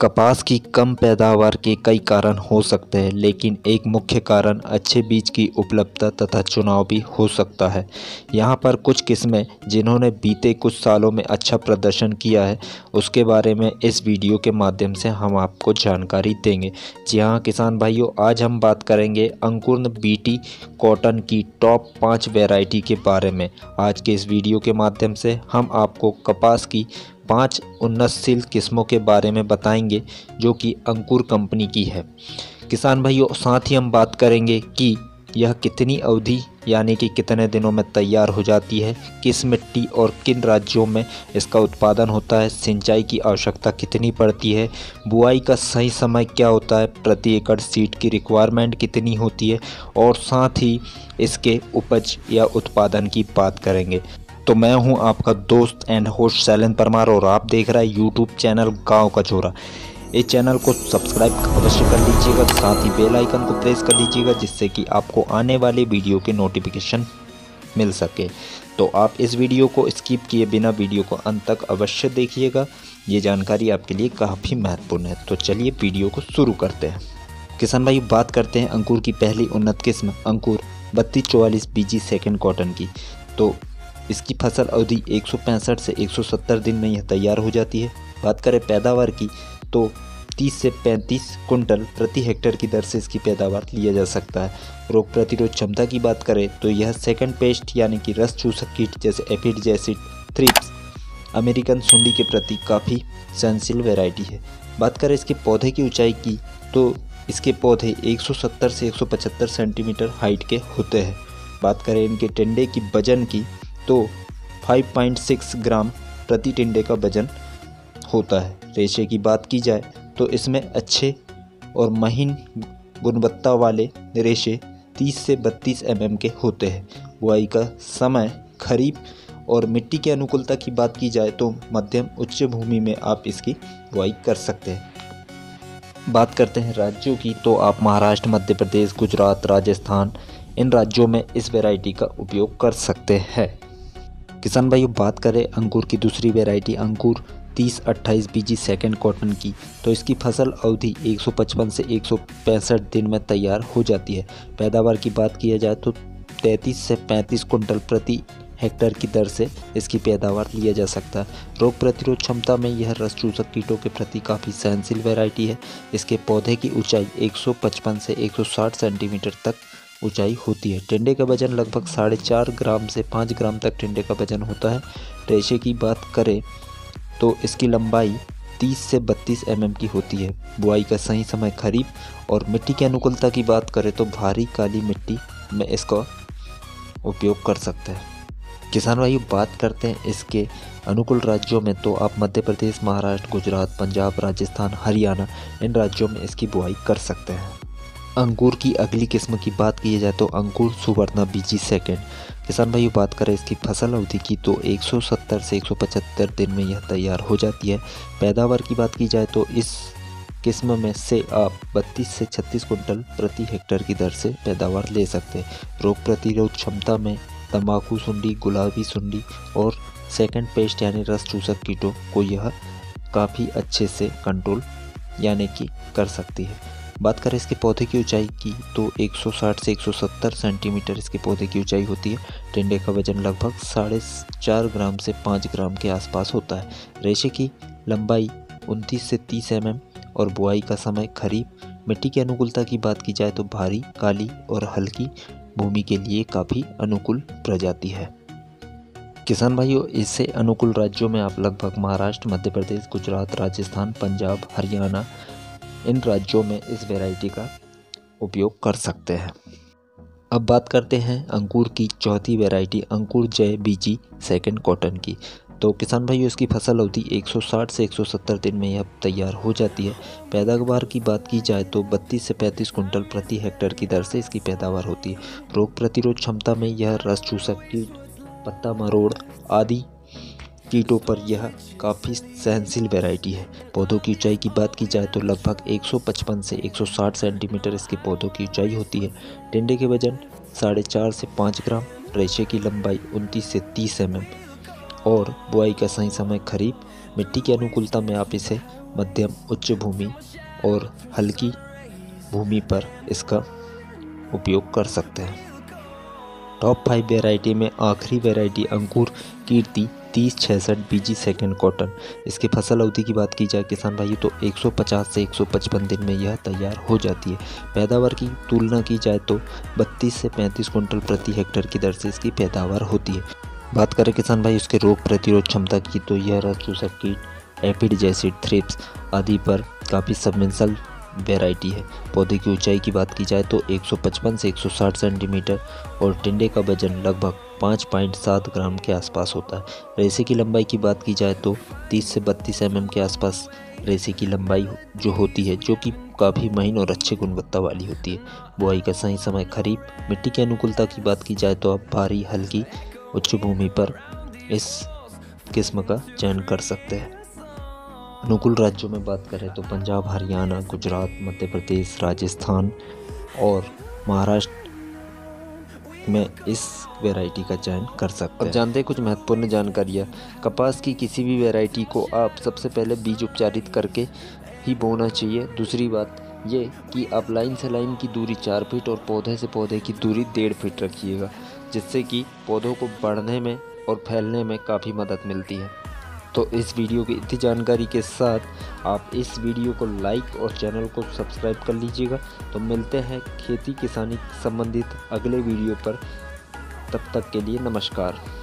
कपास की कम पैदावार के कई कारण हो सकते हैं, लेकिन एक मुख्य कारण अच्छे बीज की उपलब्धता तथा चुनाव भी हो सकता है। यहाँ पर कुछ किस्में जिन्होंने बीते कुछ सालों में अच्छा प्रदर्शन किया है उसके बारे में इस वीडियो के माध्यम से हम आपको जानकारी देंगे। जी हाँ किसान भाइयों, आज हम बात करेंगे अंकुर बीटी कॉटन की टॉप 5 वैरायटी के बारे में। आज के इस वीडियो के माध्यम से हम आपको कपास की 5 उन्नतशील किस्मों के बारे में बताएंगे जो कि अंकुर कंपनी की है। किसान भाइयों, साथ ही हम बात करेंगे कि यह कितनी अवधि यानी कि कितने दिनों में तैयार हो जाती है, किस मिट्टी और किन राज्यों में इसका उत्पादन होता है, सिंचाई की आवश्यकता कितनी पड़ती है, बुआई का सही समय क्या होता है, प्रति एकड़ सीड की रिक्वायरमेंट कितनी होती है और साथ ही इसके उपज या उत्पादन की बात करेंगे। तो मैं हूं आपका दोस्त एंड होस्ट शैलेंद्र परमार और आप देख रहे हैं यूट्यूब चैनल गांव का छोरा। इस चैनल को सब्सक्राइब अवश्य कर लीजिएगा, साथ ही बेल आइकन को प्रेस कर लीजिएगा जिससे कि आपको आने वाले वीडियो के नोटिफिकेशन मिल सके। तो आप इस वीडियो को स्किप किए बिना वीडियो को अंत तक अवश्य देखिएगा, ये जानकारी आपके लिए काफ़ी महत्वपूर्ण है। तो चलिए वीडियो को शुरू करते हैं। किसान भाई, बात करते हैं अंकुर की पहली उन्नत किस्म अंकुर 32-44 बीजी सेकेंड कॉटन की। तो इसकी फसल अवधि 165 से 170 दिन में यह तैयार हो जाती है। बात करें पैदावार की तो 30 से 35 कुंटल प्रति हेक्टेयर की दर से इसकी पैदावार लिया जा सकता है। रोग प्रतिरोध क्षमता की बात करें तो यह सेकंड पेस्ट यानी कि रस चूसक कीट जैसे एफिड जैसे थ्रिप्स अमेरिकन सुंडी के प्रति काफ़ी सहनशील वैरायटी है। बात करें इसके पौधे की ऊंचाई की तो इसके पौधे 170 से 175 सेंटीमीटर हाइट के होते हैं। बात करें इनके टिंडे की वजन की तो 5.6 ग्राम प्रति टिंडे का वजन होता है। रेशे की बात की जाए तो इसमें अच्छे और महीन गुणवत्ता वाले रेशे 30 से 32 mm के होते हैं। बुआई का समय खरीफ और मिट्टी की अनुकूलता की बात की जाए तो मध्यम उच्च भूमि में आप इसकी बुआई कर सकते हैं। बात करते हैं राज्यों की तो आप महाराष्ट्र, मध्य प्रदेश, गुजरात, राजस्थान इन राज्यों में इस वैरायटी का उपयोग कर सकते हैं। किसान भाइयों, बात करें अंकुर की दूसरी variety Ankur 3028 BG second cotton की तो इसकी फसल अवधि 155 से 165 दिन में तैयार हो जाती है। पैदावार की बात किया जाए तो 33 से 35 कुंटल प्रति हेक्टेयर की दर से इसकी पैदावार लिया जा सकता है। रोग प्रतिरोध क्षमता में यह रस चूसक कीटों के प्रति काफ़ी सहनशील वैरायटी है। इसके पौधे की ऊंचाई 155 से 160 सेंटीमीटर तक ऊंचाई होती है। टिंडे का वजन लगभग 4.5 ग्राम से 5 ग्राम तक टिंडे का वजन होता है। रेशे की बात करें तो इसकी लंबाई 30 से 32 mm की होती है। बुआई का सही समय खरीफ और मिट्टी की अनुकूलता की बात करें तो भारी काली मिट्टी में इसका उपयोग कर सकते हैं। किसान भाइयों, बात करते हैं इसके अनुकूल राज्यों में तो आप मध्य प्रदेश, महाराष्ट्र, गुजरात, पंजाब, राजस्थान, हरियाणा इन राज्यों में इसकी बुआई कर सकते हैं। अंकुर की अगली किस्म की बात की जाए तो अंकुर सुवर्णा बीजी सेकेंड। किसान भाइयों, बात करें इसकी फसल अवधि की तो 170 से 175 दिन में यह तैयार हो जाती है। पैदावार की बात की जाए तो इस किस्म में से आप 32 से 36 कुंटल प्रति हेक्टेयर की दर से पैदावार ले सकते हैं। रोग प्रतिरोध क्षमता में तंबाकू सुंडी, गुलाबी सुंडी और सेकेंड पेस्ट यानी रस चूसक कीटों को यह काफ़ी अच्छे से कंट्रोल यानी कि कर सकती है। बात करें इसके पौधे की ऊंचाई की तो 160 से 170 सेंटीमीटर इसके पौधे की ऊंचाई होती है। टिंडे का वजन लगभग 4.5 ग्राम से 5 ग्राम के आसपास होता है। रेशे की लंबाई 29 से 30 mm और बुआई का समय खरीफ। मिट्टी की अनुकूलता की बात की जाए तो भारी, काली और हल्की भूमि के लिए काफ़ी अनुकूल प्रजाति है। किसान भाइयों, इससे अनुकूल राज्यों में आप लगभग महाराष्ट्र, मध्य प्रदेश, गुजरात, राजस्थान, पंजाब, हरियाणा इन राज्यों में इस वैरायटी का उपयोग कर सकते हैं। अब बात करते हैं अंकुर की चौथी वैरायटी अंकुर जय बीजी सेकंड कॉटन की। तो किसान भाइयों, इसकी फसल अवधि 160 से 170 दिन में यह तैयार हो जाती है। पैदावार की बात की जाए तो 32 से 35 कुंटल प्रति हेक्टेयर की दर से इसकी पैदावार होती है। रोग प्रतिरोध क्षमता में यह रस चूसक कीट, पत्ता मरोड़ आदि कीटों पर यह काफ़ी सहनशील वैरायटी है। पौधों की ऊंचाई की बात की जाए तो लगभग 155 से 160 सेंटीमीटर इसके पौधों की ऊंचाई होती है। टिंडे के वजन 4.5 से 5 ग्राम, रेशे की लंबाई 29 से 30 mm और बुआई का सही समय खरीफ। मिट्टी की अनुकूलता में आप इसे मध्यम उच्च भूमि और हल्की भूमि पर इसका उपयोग कर सकते हैं। टॉप 5 वेराइटी में आखिरी variety Ankur Kirti 30-60 BG second cotton. इसके फसल अवधि की बात की जाए किसान भाई तो 150 से 155 दिन में यह तैयार हो जाती है। पैदावार की तुलना की जाए तो 32 से 35 क्विंटल प्रति हेक्टेयर की दर से इसकी पैदावार होती है। बात करें किसान भाई उसके रोग प्रतिरोध क्षमता की तो यह रस चूसक कीट, एफिड जैसिड, थ्रिप्स आदि पर काफ़ी सबमिसल वेराइटी है। पौधे की ऊंचाई की बात की जाए तो 155 से 160 सेंटीमीटर और टिंडे का वजन लगभग 5.7 ग्राम के आसपास होता है। रेसे की लंबाई की बात की जाए तो 30 से 32 mm के आसपास रेसे की लंबाई जो होती है, जो कि काफ़ी महीन और अच्छी गुणवत्ता वाली होती है। बुआई का सही समय खरीफ। मिट्टी की अनुकूलता की बात की जाए तो आप भारी हल्की उच्च भूमि पर इस किस्म का चयन कर सकते हैं। अनुकूल राज्यों में बात करें तो पंजाब, हरियाणा, गुजरात, मध्य प्रदेश, राजस्थान और महाराष्ट्र में इस वैरायटी का चयन कर सकते हैं। अब जानते हैं कुछ महत्वपूर्ण जानकारियाँ। कपास की किसी भी वैरायटी को आप सबसे पहले बीज उपचारित करके ही बोना चाहिए। दूसरी बात ये कि आप लाइन से लाइन की दूरी 4 फीट और पौधे से पौधे की दूरी 1.5 फीट रखिएगा, जिससे कि पौधों को बढ़ने में और फैलने में काफ़ी मदद मिलती है। तो इस वीडियो की इतनी जानकारी के साथ आप इस वीडियो को लाइक और चैनल को सब्सक्राइब कर लीजिएगा। तो मिलते हैं खेती किसानी संबंधित अगले वीडियो पर, तब तक के लिए नमस्कार।